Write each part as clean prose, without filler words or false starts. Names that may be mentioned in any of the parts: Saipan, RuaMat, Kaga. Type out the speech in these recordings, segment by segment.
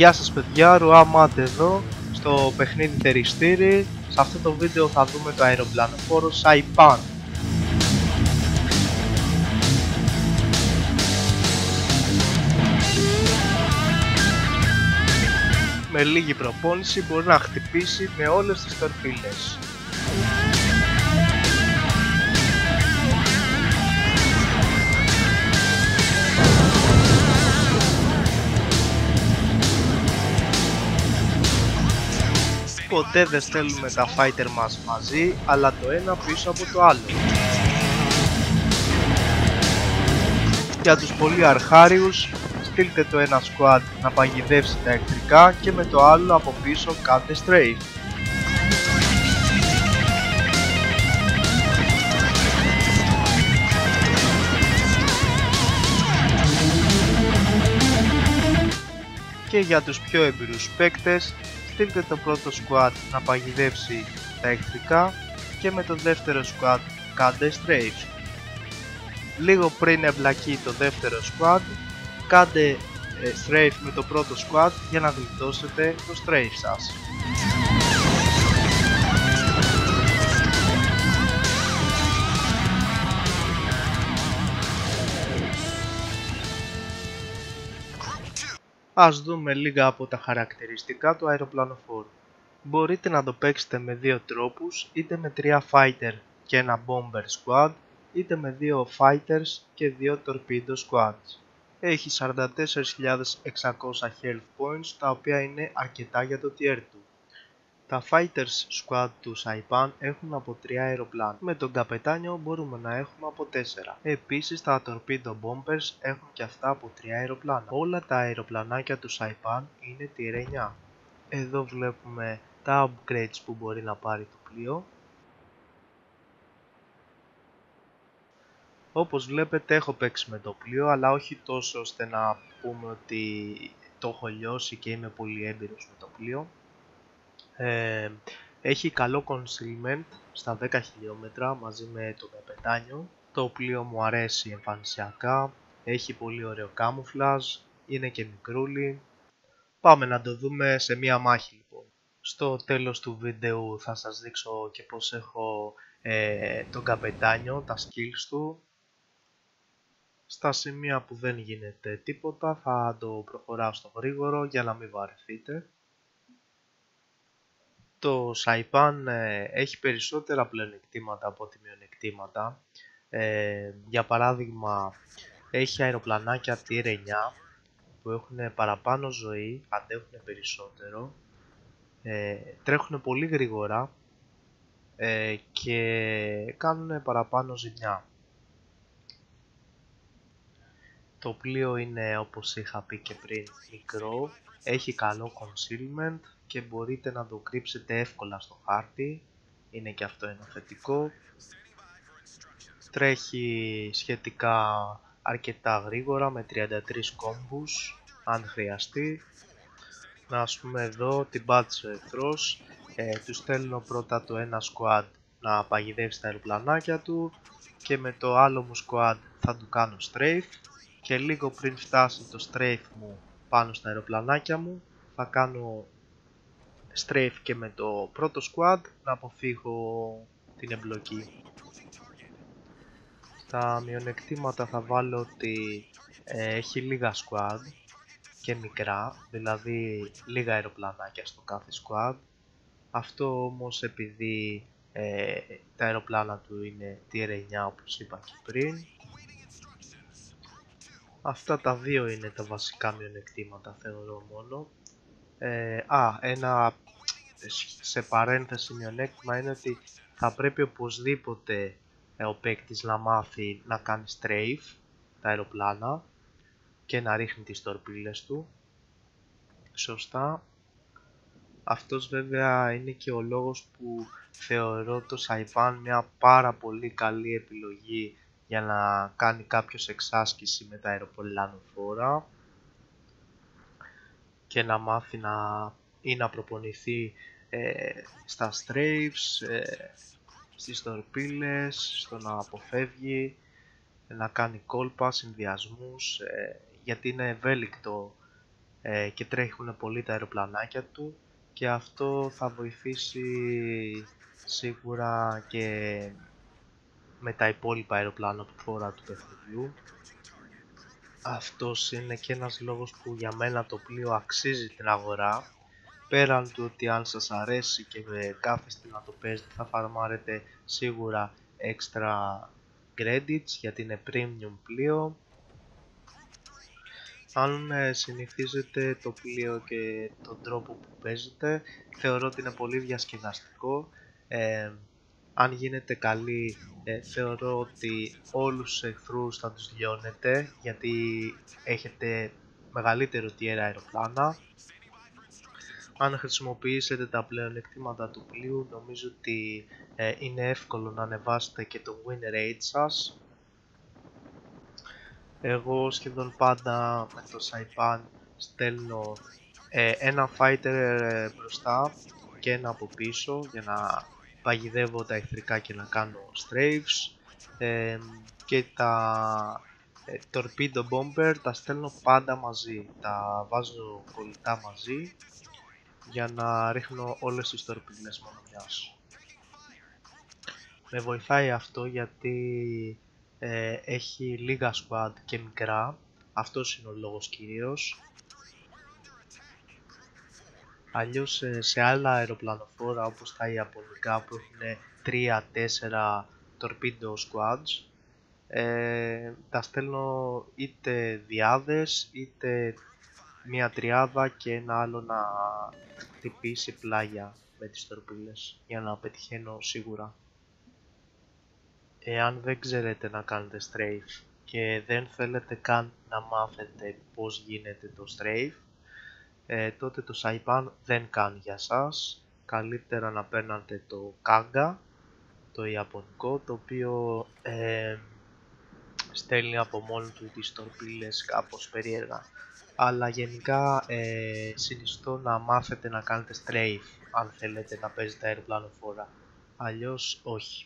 Γεια σας παιδιά, RuaMat εδώ, στο παιχνίδι θεριστήρι. Σε αυτό το βίντεο θα δούμε το αεροπλανοφόρο Saipan. Με λίγη προπόνηση μπορεί να χτυπήσει με όλες τις τορπίλες. Ποτέ δεν στέλνουμε τα fighter μας μαζί, αλλά το ένα πίσω από το άλλο. Για τους πολύ αρχάριους, στείλτε το ένα squad να παγιδεύσει τα εχθρικά και με το άλλο από πίσω κάντε strafe. Και για τους πιο εμπειρούς παίκτες, στείλτε το πρώτο squad να παγιδεύσει τα εχθρικά και με το δεύτερο squad κάντε strafe. Λίγο πριν εμπλακεί το δεύτερο squad, κάντε strafe με το πρώτο squad για να γλιτώσετε το strafe σας. Ας δούμε λίγα από τα χαρακτηριστικά του αεροπλανοφόρου. Μπορείτε να το παίξετε με δύο τρόπους, είτε με 3 fighter και ένα bomber squad, είτε με 2 fighters και 2 torpedo squads. Έχει 44.600 health points, τα οποία είναι αρκετά για το tier του. Τα fighters squad του Saipan έχουν από 3 αεροπλάνα. Με τον καπετάνιο μπορούμε να έχουμε από 4. Επίσης τα torpedo bombers έχουν και αυτά από 3 αεροπλάνα. Όλα τα αεροπλανάκια του Saipan είναι tier 9. Εδώ βλέπουμε τα upgrades που μπορεί να πάρει το πλοίο. Όπως βλέπετε έχω παίξει με το πλοίο, αλλά όχι τόσο ώστε να πούμε ότι το έχω λιώσει και είμαι πολύ έμπειρος με το πλοίο. Έχει καλό concealment στα 10 χιλιόμετρα μαζί με το καπετάνιο. Το πλοίο μου αρέσει εμφανισιακά, έχει πολύ ωραίο camouflage, είναι και μικρούλι. Πάμε να το δούμε σε μία μάχη λοιπόν. Στο τέλος του βίντεο θα σας δείξω και πως έχω τον καπετάνιο, τα skills του. Στα σημεία που δεν γίνεται τίποτα θα το προχωράω στο γρήγορο για να μην βαρεθείτε. Το Saipan έχει περισσότερα πλεονεκτήματα από ότι μειονεκτήματα. Για παράδειγμα, έχει αεροπλανάκια tier 9 που έχουν παραπάνω ζωή, αντέχουν περισσότερο, τρέχουν πολύ γρήγορα και κάνουν παραπάνω ζημιά. Το πλοίο είναι, όπως είχα πει και πριν, μικρό, έχει καλό concealment και μπορείτε να το κρύψετε εύκολα στο χάρτη, είναι και αυτό ένα θετικό. Τρέχει σχετικά αρκετά γρήγορα με 33 κόμβους αν χρειαστεί. Να ας πούμε εδώ την πάτησε ο εχθρός, του στέλνω πρώτα το ένα squad να παγιδεύσει τα αεροπλανάκια του και με το άλλο μου squad θα του κάνω strafe και λίγο πριν φτάσει το strafe μου πάνω στα αεροπλανάκια μου θα κάνω strafe και με το πρώτο squad να αποφύγω την εμπλοκή. Τα μειονεκτήματα θα βάλω ότι έχει λίγα squad και μικρά, δηλαδή λίγα αεροπλανάκια στο κάθε squad. Αυτό όμως επειδή τα αεροπλάνα του είναι tier 9 όπως είπα και πριν. Αυτά τα δύο είναι τα βασικά μειονεκτήματα θεωρώ μόνο. Ένα σε παρένθεση μειονέκτημα είναι ότι θα πρέπει οπωσδήποτε ο παίκτης να μάθει να κάνει strafe τα αεροπλάνα και να ρίχνει τις τορπίλες του σωστά. Αυτός βέβαια είναι και ο λόγος που θεωρώ το Saipan μια πάρα πολύ καλή επιλογή για να κάνει κάποιος εξάσκηση με τα αεροπλανοφόρα και να μάθει να προπονηθεί στα strafes, στις τορπίλες, στο να αποφεύγει, να κάνει κόλπα, συνδυασμούς, γιατί είναι ευέλικτο και τρέχουν πολύ τα αεροπλανάκια του και αυτό θα βοηθήσει σίγουρα και με τα υπόλοιπα αεροπλάνα που φορά του παιχνιδιού. Αυτός είναι και ένας λόγος που για μένα το πλοίο αξίζει την αγορά, πέραν του ότι αν σας αρέσει και κάθεστε να το παίζετε θα φαρμάρετε σίγουρα extra credits γιατί είναι premium πλοίο. Αν συνηθίζετε το πλοίο και τον τρόπο που παίζετε, θεωρώ ότι είναι πολύ διασκεδαστικό. Αν γίνεται καλή, θεωρώ ότι όλους τους εχθρούς θα τους λιώνετε, γιατί έχετε μεγαλύτερο tier αεροπλάνα. Αν χρησιμοποιήσετε τα πλεονεκτήματα του πλοίου, νομίζω ότι είναι εύκολο να ανεβάσετε και το win rate σας. Εγώ σχεδόν πάντα με το Saipan στέλνω ένα fighter μπροστά και ένα από πίσω για να παγιδεύω τα εχθρικά και να κάνω strafes, και τα torpedo bomber τα στέλνω πάντα μαζί, τα βάζω κολλητά μαζί για να ρίχνω όλες τις τορπίδες μόνο μιας. Με βοηθάει αυτό γιατί έχει λίγα squad και μικρά, αυτός είναι ο λόγος κυρίως. Αλλιώς σε άλλα αεροπλανοφόρα όπως τα ιαπωνικά που έχουν 3-4 torpedo squads, τα στέλνω είτε διάδες είτε μία τριάδα και ένα άλλο να χτυπήσει πλάγια με τις τορπίλες για να πετυχαίνω σίγουρα. Εάν δεν ξέρετε να κάνετε strafe και δεν θέλετε καν να μάθετε πως γίνεται το strafe, τότε το Saipan δεν κάνει για σας. Καλύτερα να παίρνατε το Kaga, το ιαπωνικό, το οποίο στέλνει από μόνο του τις τορπίλες κάπως περίεργα. Αλλά γενικά συνιστώ να μάθετε να κάνετε strafe αν θέλετε να παίζετε αεροπλανοφόρα, αλλιώς όχι.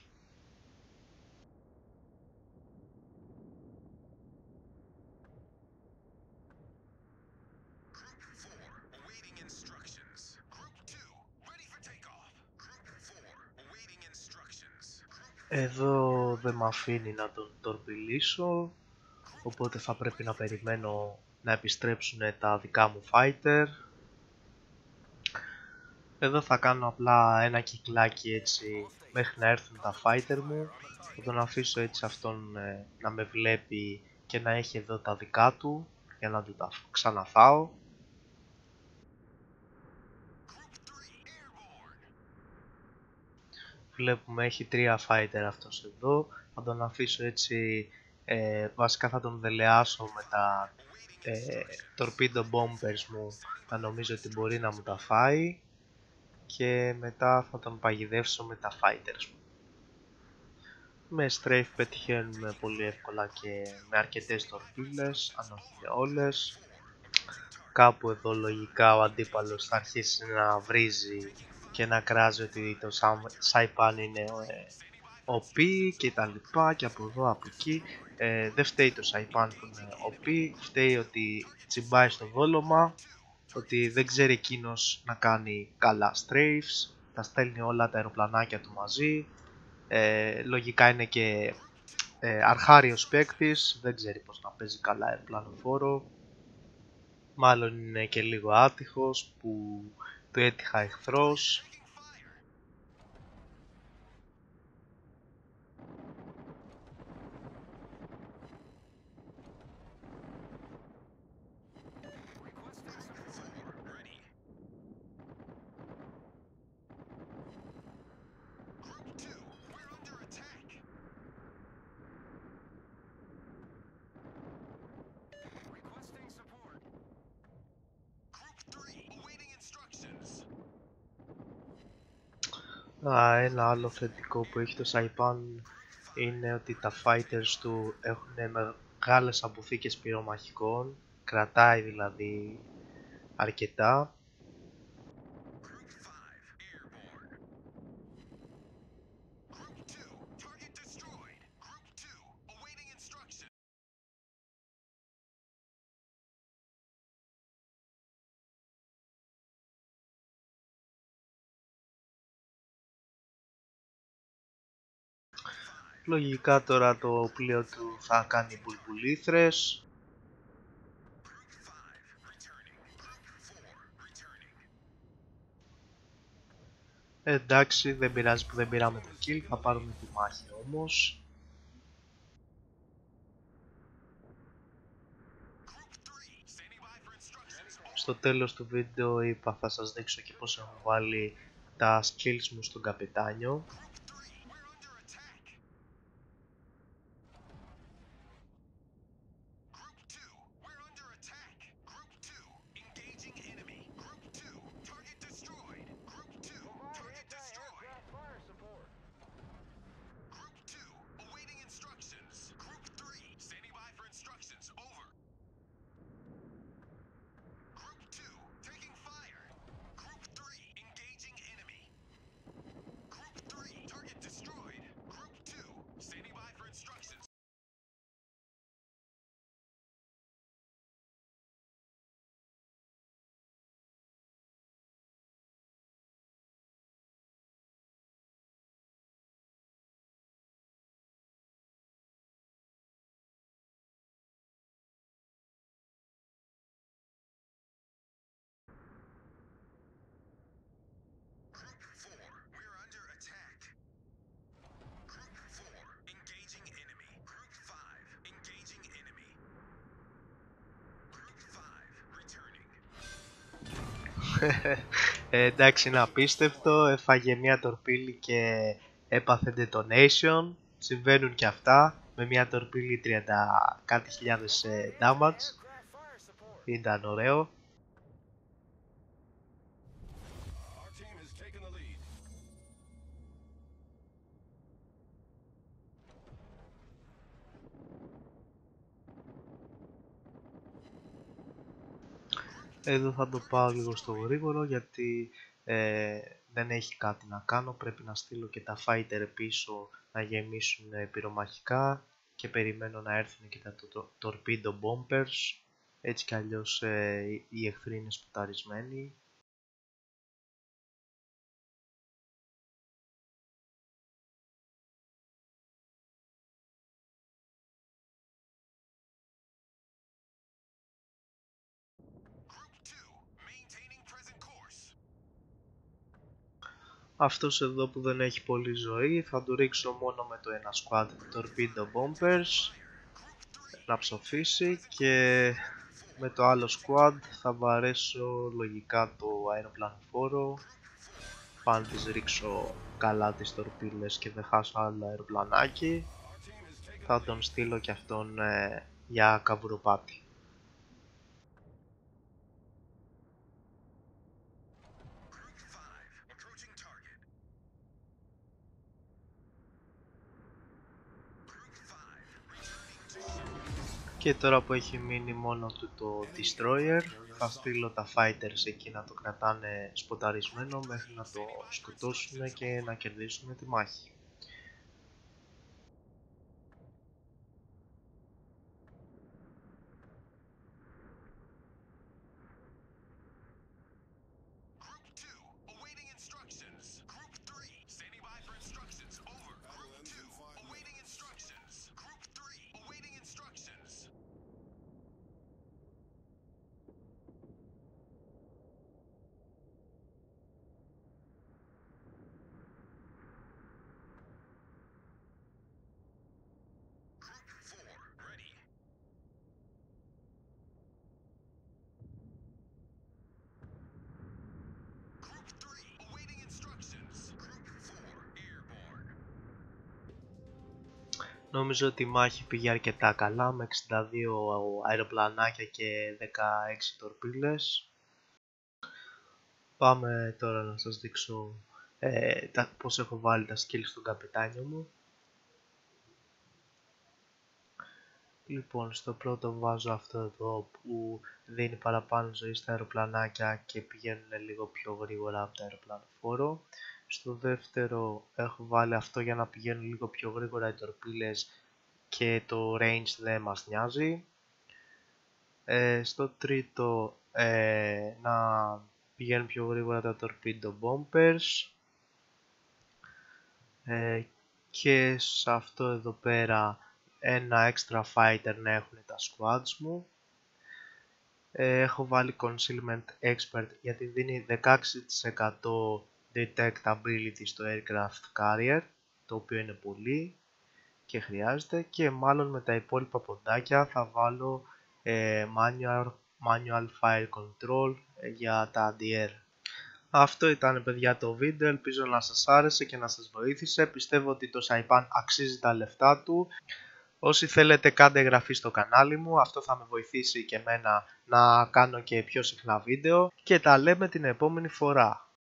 Εδώ δεν με αφήνει να τον τορπιλήσω, οπότε θα πρέπει να περιμένω να επιστρέψουν τα δικά μου fighter. Εδώ θα κάνω απλά ένα κυκλάκι έτσι μέχρι να έρθουν τα fighter μου. Θα τον αφήσω έτσι αυτόν να με βλέπει και να έχει εδώ τα δικά του για να του τα ξαναφάω. Βλέπουμε έχει 3 fighter αυτός εδώ, θα τον αφήσω έτσι, βασικά θα τον δελεάσω με τα torpedo bombers μου, θα νομίζω ότι μπορεί να μου τα φάει και μετά θα τον παγιδεύσω με τα fighters μου. Με strafe πετυχαίνουμε πολύ εύκολα και με αρκετές τορπίλες, αν όχι με όλες. Κάπου εδώ λογικά ο αντίπαλος θα αρχίσει να βρίζει και να κράζει ότι το Saipan είναι OP και τα λοιπά και από εδώ από εκεί. Δεν φταίει το Saipan που είναι OP, φταίει ότι τσιμπάει στο δόλωμα, ότι δεν ξέρει εκείνος να κάνει καλά strafes, τα στέλνει όλα τα αεροπλανάκια του μαζί. Λογικά είναι και αρχάριος παίκτης, δεν ξέρει πως να παίζει καλά αεροπλανοφόρο, μάλλον είναι και λίγο άτυχος που του έτυχα εχθρός. Ένα άλλο θετικό που έχει το Saipan είναι ότι τα fighters του έχουν μεγάλες αποθήκες πυρομαχικών, κρατάει δηλαδή αρκετά. Λογικά τώρα το πλοίο του θα κάνει πουλπουλήθρες. Εντάξει, δεν πειράζει που δεν πήραμε το kill, θα πάρουμε τη μάχη όμως. Στο τέλος του βίντεο είπα θα σας δείξω και πως έχω βάλει τα skills μου στον καπιτάνιο. Εντάξει, είναι απίστευτο, έφαγε μια τορπίλη και έπαθε detonation. Συμβαίνουν και αυτά, με μια τορπίλη 30 κάτι χιλιάδες damage. Ήταν ωραίο. Εδώ θα το πάω λίγο στο γρήγορο γιατί δεν έχει κάτι να κάνω. Πρέπει να στείλω και τα fighter πίσω να γεμίσουν πυρομαχικά και περιμένω να έρθουν και τα torpedo bombers. Έτσι κι αλλιώς οι εχθροί είναι σποταρισμένοι. Αυτός εδώ που δεν έχει πολύ ζωή θα του ρίξω μόνο με το ένα squad torpedo bombers να ψοφήσει και με το άλλο squad θα βαρέσω λογικά το αεροπλανοφόρο. Πάνε τις ρίξω καλά τις τορπίλες και δεν χάσω άλλο αεροπλανάκι. Θα τον στείλω και αυτόν για καβουροπάτι. Και τώρα που έχει μείνει μόνο του το Destroyer, θα στείλω τα Fighters εκεί να το κρατάνε σποταρισμένο μέχρι να το σκοτώσουν και να κερδίσουν τη μάχη. Νομίζω ότι η μάχη πήγε αρκετά καλά με 62 αεροπλανάκια και 16 τορπίλες. Πάμε τώρα να σας δείξω πώς έχω βάλει τα skills στον καπιτάνιο μου. Λοιπόν, στο πρώτο βάζω αυτό εδώ που δίνει παραπάνω ζωή στα αεροπλανάκια και πηγαίνουν λίγο πιο γρήγορα από τα αεροπλανοφόρο. Στο δεύτερο έχω βάλει αυτό για να πηγαίνουν λίγο πιο γρήγορα οι τορπίλες και το range δεν μας νοιάζει. Στο τρίτο να πηγαίνουν πιο γρήγορα τα torpedo bombers και σε αυτό εδώ πέρα ένα extra fighter να έχουν τα squads μου. Έχω βάλει concealment expert γιατί δίνει 16% detectability στο aircraft carrier, το οποίο είναι πολύ και χρειάζεται, και μάλλον με τα υπόλοιπα ποντάκια θα βάλω manual fire control για τα anti-air. Αυτό ήταν, παιδιά, το βίντεο, ελπίζω να σας άρεσε και να σας βοήθησε. Πιστεύω ότι το Saipan αξίζει τα λεφτά του. Όσοι θέλετε, κάντε εγγραφή στο κανάλι μου, αυτό θα με βοηθήσει και εμένα να κάνω και πιο συχνά βίντεο, και τα λέμε την επόμενη φορά.